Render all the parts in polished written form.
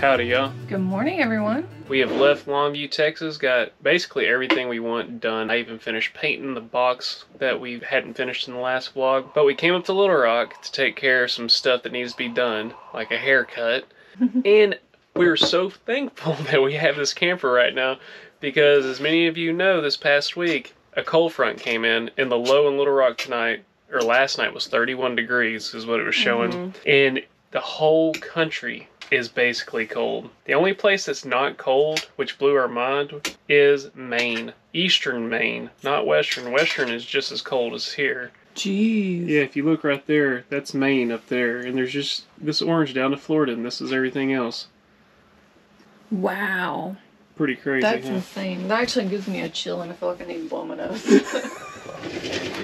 Howdy, y'all. Good morning, everyone. We have left Longview, Texas, got basically everything we want done. I even finished painting the box that we hadn't finished in the last vlog. But we came up to Little Rock to take care of some stuff that needs to be done, like a haircut. And we're so thankful that we have this camper right now because, as many of you know, this past week, a cold front came in, and the low in Little Rock tonight, or last night, was 31 degrees is what it was showing. And the whole country is basically cold. The only place that's not cold, which blew our mind, is Maine. Eastern Maine, not Western. Western is just as cold as here. Jeez. Yeah, if you look right there, that's Maine up there. And there's just this orange down to Florida, and this is everything else. Wow. Pretty crazy. That's insane. That actually gives me a chill, and I feel like I need to blow my nose.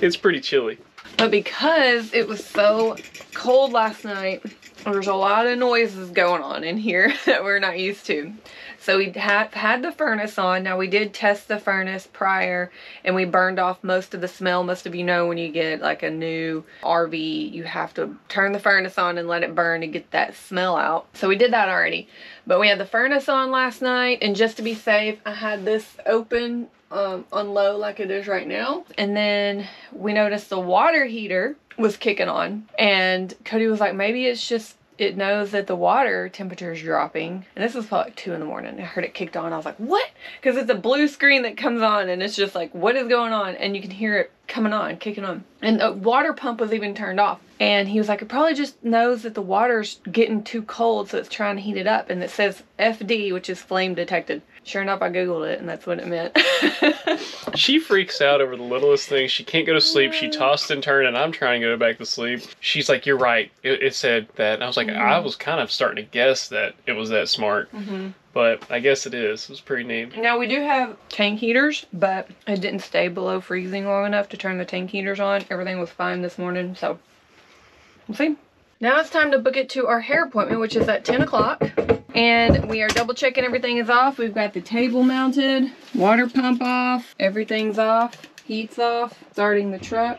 It's pretty chilly. But because it was so cold last night, there's a lot of noises going on in here that we're not used to. So we had the furnace on. Now we did test the furnace prior, and we burned off most of the smell. Most of you know when you get like a new RV, you have to turn the furnace on and let it burn to get that smell out. So we did that already. But we had the furnace on last night, and just to be safe, I had this open on low like it is right now. And then we noticed the water heater was kicking on, and Cody was like, maybe it's just it knows that the water temperature is dropping. And this was probably like 2 in the morning. I heard it kicked on. I was like, what? Because it's a blue screen that comes on, and it's just like, what is going on? And you can hear it coming on, kicking on. And the water pump was even turned off. And he was like, it probably just knows that the water's getting too cold, so it's trying to heat it up. And it says FD, which is flame detected. Sure enough, I Googled it, and that's what it meant. She freaks out over the littlest thing. She can't go to sleep. She tossed and turned, and I'm trying to go back to sleep. She's like, you're right. It said that. And I was like, I was kind of starting to guess that it was that smart. But I guess it is. It was pretty neat. Now, we do have tank heaters, but it didn't stay below freezing long enough to turn the tank heaters on. Everything was fine this morning, so we'll see. Now it's time to book it to our hair appointment, which is at 10 o'clock. And we are double checking everything is off. We've got the table mounted, water pump off, everything's off, heat's off, starting the truck.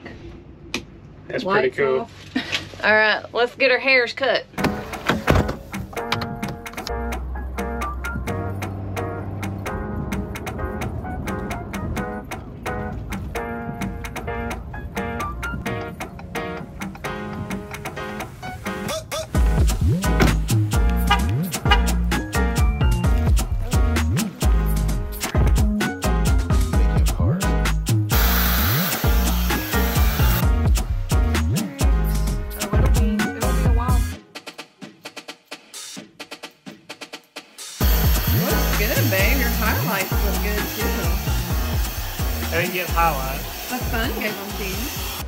That's pretty cool. Off. All right, let's get our hairs cut.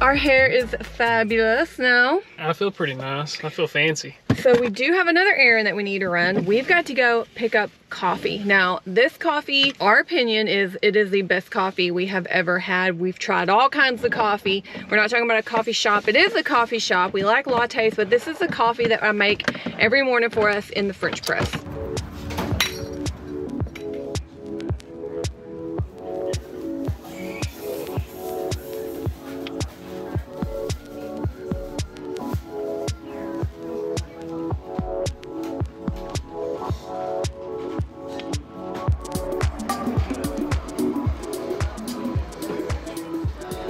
Our hair is fabulous now. I feel pretty nice. I feel fancy. So we do have another errand that we need to run. We've got to go pick up coffee. Now, this coffee, our opinion is it is the best coffee we have ever had. We've tried all kinds of coffee. We're not talking about a coffee shop. It is a coffee shop. We like lattes, but this is the coffee that I make every morning for us in the French press.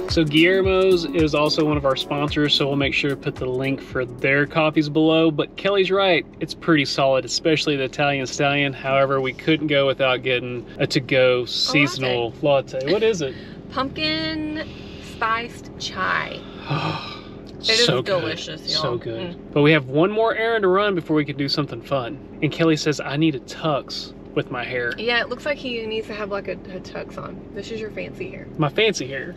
So Guillermo's is also one of our sponsors, so we'll make sure to put the link for their coffees below. But Kelly's right, it's pretty solid, especially the Italian Stallion. However, we couldn't go without getting a to-go seasonal latte. What is it? Pumpkin spiced chai. It is so delicious, y'all. So good. But we have one more errand to run before we can do something fun. And Kelly says, I need a tux with my hair. Yeah, it looks like he needs to have like a tux on. This is your fancy hair. My fancy hair.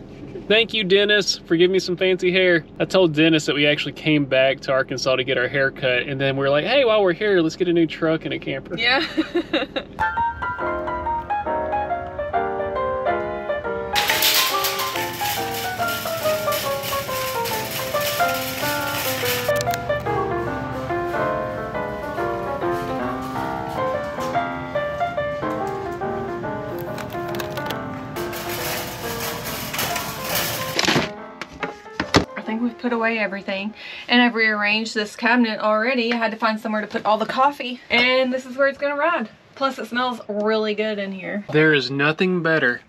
Thank you, Dennis, for giving me some fancy hair. I told Dennis that we actually came back to Arkansas to get our hair cut, and then we were like, hey, while we're here, let's get a new truck and a camper. Yeah. put away everything, and I've rearranged this cabinet already. I had to find somewhere to put all the coffee, and this is where it's gonna ride. Plus it smells really good in here. There is nothing better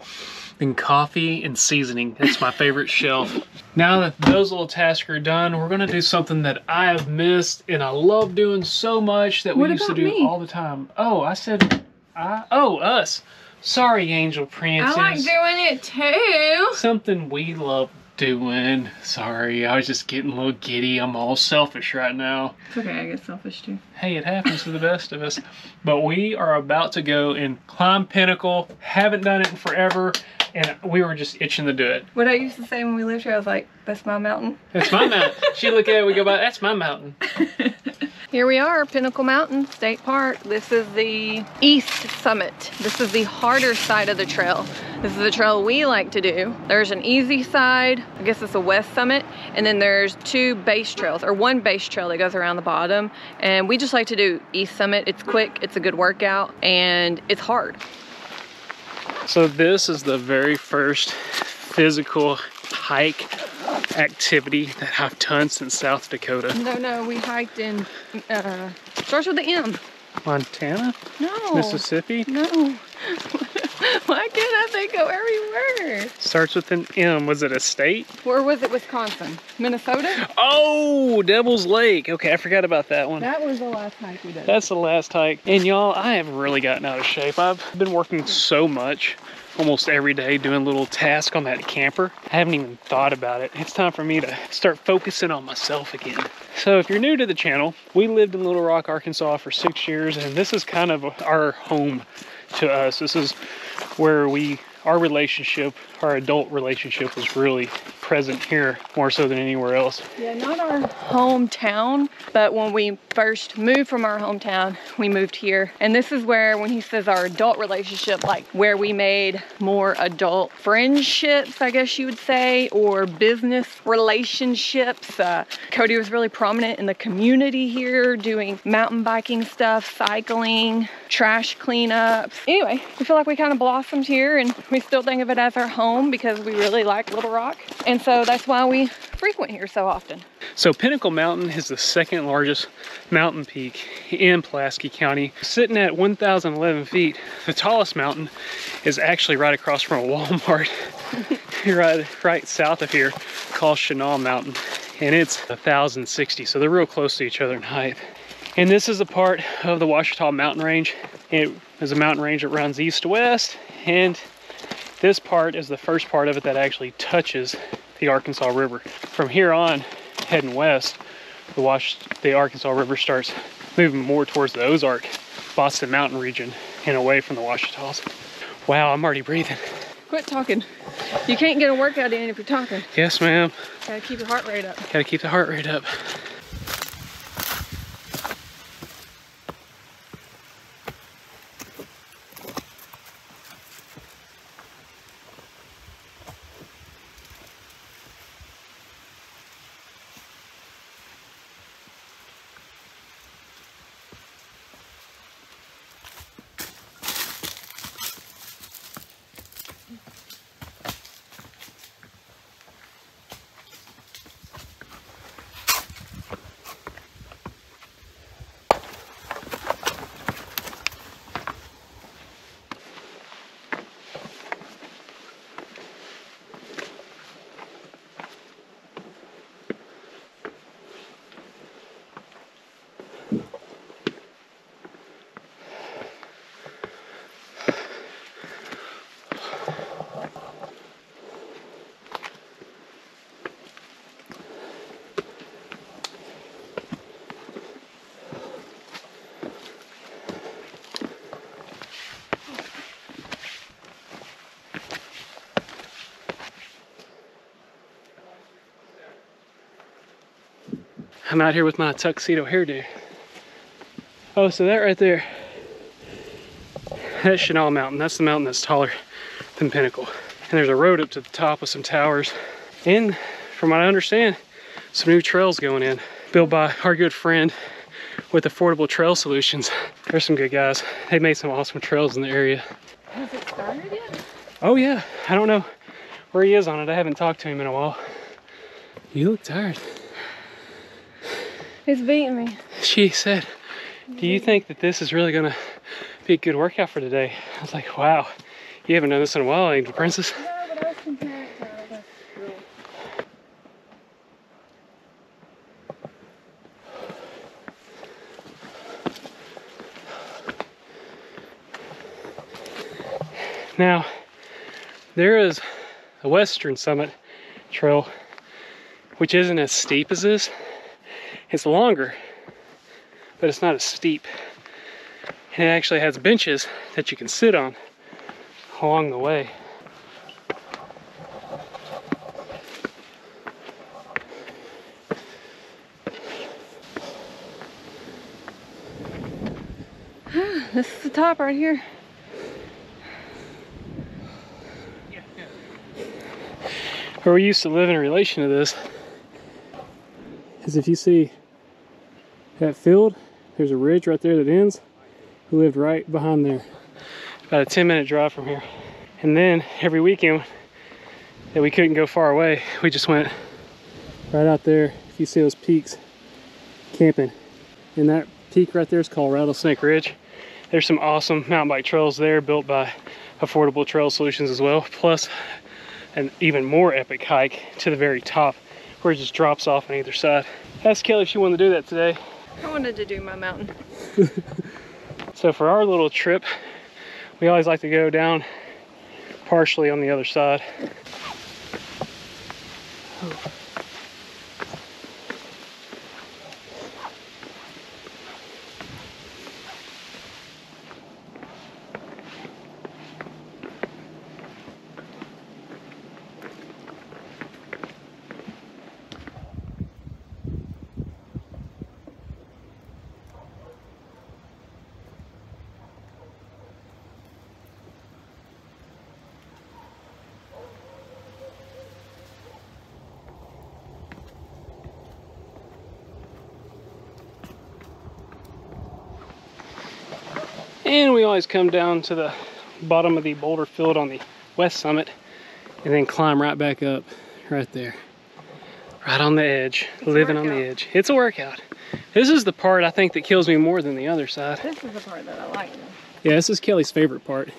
than coffee and seasoning. That's my favorite shelf. Now that those little tasks are done, we're gonna do something that I have missed and I love doing so much that we used to do all the time. Oh, I said, us. Sorry, Angel Princess. I like doing it too. Something we love doing. Sorry, I was just getting a little giddy. I'm all selfish right now. It's okay, I get selfish too. Hey, it happens to the best of us. But we are about to go and climb Pinnacle. Haven't done it in forever, and we were just itching to do it. What I used to say when we lived here, I was like, that's my mountain. That's my mountain. She'd look at it, we go by, that's my mountain. Here we are, Pinnacle Mountain State Park. This is the east summit. This is the harder side of the trail. This is the trail we like to do. There's an easy side, I guess it's a west summit, and then there's two base trails, or one base trail that goes around the bottom. And we just like to do east summit. It's quick, it's a good workout, and it's hard. So this is the very first physical hike activity that I've done since South Dakota. No, we hiked in, starts with the M. Montana? No. Mississippi? No. Why can't I think of every word? Starts with an M. Was it a state? Or was it Wisconsin? Minnesota? Oh, Devil's Lake. Okay, I forgot about that one. That was the last hike we did. That's the last hike. And y'all, I have really gotten out of shape. I've been working so much, almost every day, doing little tasks on that camper. I haven't even thought about it. It's time for me to start focusing on myself again. So if you're new to the channel, we lived in Little Rock, Arkansas for 6 years, and this is kind of our home to us. This is where our relationship, our adult relationship, was really present here more so than anywhere else. Yeah, not our hometown, but when we first moved from our hometown, we moved here. And this is where, when he says our adult relationship, like where we made more adult friendships, I guess you would say, or business relationships. Cody was really prominent in the community here, doing mountain biking stuff, cycling, trash cleanups. Anyway, we feel like we kind of blossomed here, and we still think of it as our home because we really like Little Rock. And so that's why we frequent here so often. So Pinnacle Mountain is the second largest mountain peak in Pulaski County. Sitting at 1,011 feet, the tallest mountain is actually right across from a Walmart right south of here, called Chenal Mountain. And it's 1,060, so they're real close to each other in height. And this is a part of the Ouachita mountain range. It is a mountain range that runs east to west, and this part is the first part of it that actually touches the Arkansas River. From here on, heading west, the Arkansas River starts moving more towards the Ozark, Boston Mountain region, and away from the Ouachitas. Wow, I'm already breathing. Quit talking. You can't get a workout in if you're talking. Yes, ma'am. Gotta keep your heart rate up. Gotta keep the heart rate up. I'm out here with my tuxedo hairdo. Oh, so that right there, that's Chenal Mountain. That's the mountain that's taller than Pinnacle. And there's a road up to the top with some towers. And from what I understand, some new trails going in, built by our good friend with Affordable Trail Solutions. There's some good guys. They made some awesome trails in the area. Has it started yet? Oh yeah, I don't know where he is on it. I haven't talked to him in a while. You look tired. It's beating me. She said, do you think that this is really gonna be a good workout for today? I was like, wow, you haven't done this in a while, Angel Princess. No, but I was comparing it to other rules. Now, there is a Western Summit Trail, which isn't as steep as this. It's longer, but it's not as steep. And it actually has benches that you can sit on along the way. This is the top right here. Where we used to live in relation to this is if you see that field, there's a ridge right there that ends. We lived right behind there. About a 10-minute drive from here. And then every weekend that we couldn't go far away, we just went right out there. If you see those peaks, camping. And that peak right there is called Rattlesnake Ridge. There's some awesome mountain bike trails there built by Affordable Trail Solutions as well. Plus, an even more epic hike to the very top where it just drops off on either side. Ask Kelly if she wanted to do that today. I wanted to do my mountain. So for our little trip, we always like to go down partially on the other side. Oh. And we always come down to the bottom of the boulder field on the west summit and then climb right back up right there. Right on the edge, living on the edge. It's a workout. This is the part I think that kills me more than the other side. This is the part that I like. Yeah, this is Kelly's favorite part.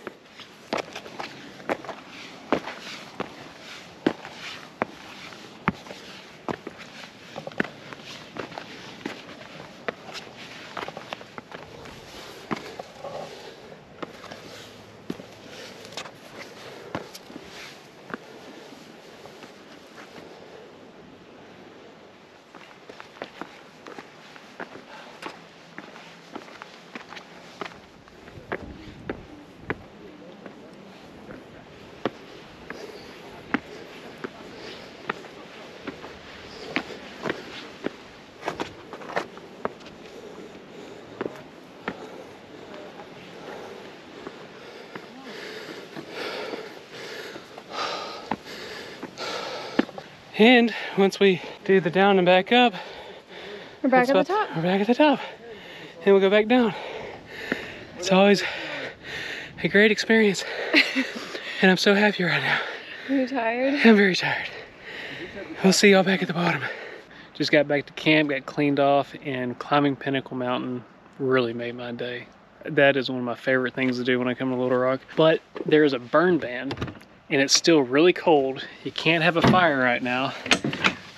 And once we do the down and back up, we're back at the top. We're back at the top. And we'll go back down. It's always a great experience. And I'm so happy right now. Are you tired? I'm very tired. We'll see y'all back at the bottom. Just got back to camp, got cleaned off, and climbing Pinnacle Mountain really made my day. That is one of my favorite things to do when I come to Little Rock. But there is a burn ban. And it's still really cold. You can't have a fire right now.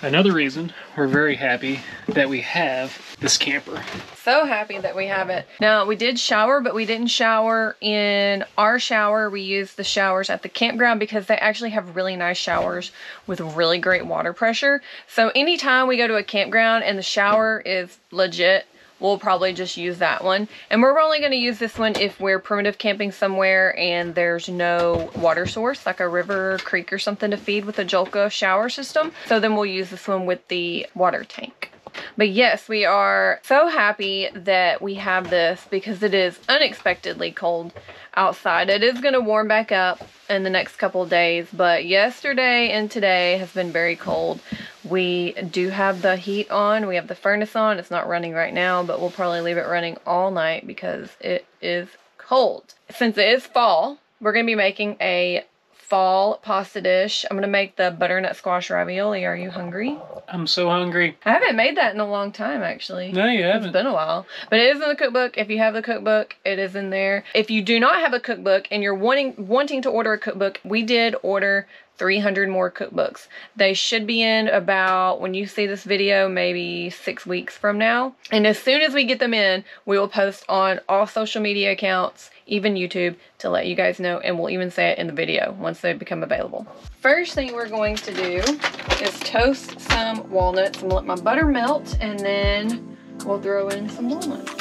Another reason we're very happy that we have this camper. So happy that we have it. Now, we did shower, but we didn't shower in our shower. We used the showers at the campground because they actually have really nice showers with really great water pressure. So anytime we go to a campground and the shower is legit, we'll probably just use that one. And we're only gonna use this one if we're primitive camping somewhere and there's no water source, like a river or creek or something to feed with a Joolca shower system. So then we'll use this one with the water tank. But yes, we are so happy that we have this because it is unexpectedly cold outside. It is gonna warm back up in the next couple of days, but yesterday and today has been very cold. We do have the heat on, we have the furnace on. It's not running right now, but we'll probably leave it running all night because it is cold. Since it is fall, we're gonna be making a fall pasta dish. I'm gonna make the butternut squash ravioli. Are you hungry? I'm so hungry. I haven't made that in a long time, actually. No, you haven't. It's been a while. But it is in the cookbook. If you have the cookbook, it is in there. If you do not have a cookbook and you're wanting to order a cookbook, we did order 300 more cookbooks. They should be in about, when you see this video, maybe 6 weeks from now. And as soon as we get them in, we will post on all social media accounts, even YouTube, to let you guys know, and we'll even say it in the video once they become available. First thing we're going to do is toast some walnuts. I'm gonna let my butter melt, and then we'll throw in some walnuts.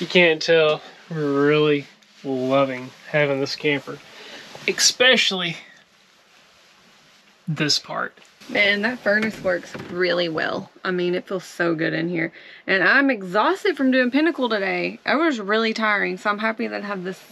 You can't tell, we're really loving having this camper, especially this part. Man, that furnace works really well. I mean, it feels so good in here. And I'm exhausted from doing Pinnacle today. I was really tiring, so I'm happy that I have this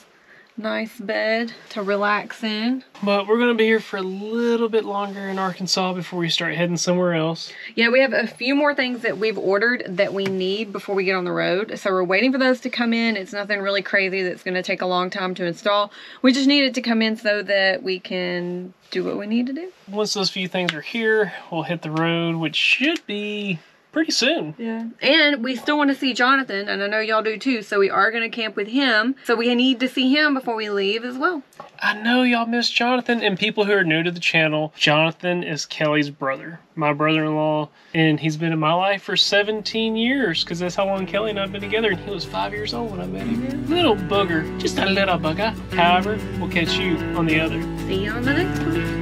nice bed to relax in. But we're gonna be here for a little bit longer in Arkansas before we start heading somewhere else. Yeah, we have a few more things that we've ordered that we need before we get on the road. So we're waiting for those to come in. It's nothing really crazy that's gonna take a long time to install. We just need it to come in so that we can do what we need to do. Once those few things are here, we'll hit the road, which should be pretty soon. Yeah. And we still want to see Jonathan, and I know y'all do too, so we are going to camp with him. So we need to see him before we leave as well. I know y'all miss Jonathan, and people who are new to the channel, Jonathan is Kelly's brother, my brother-in-law, and he's been in my life for 17 years because that's how long Kelly and I've been together, and he was 5 years old when I met him. Little booger, just a little booger. However, we'll catch you on the other. See you on the next one.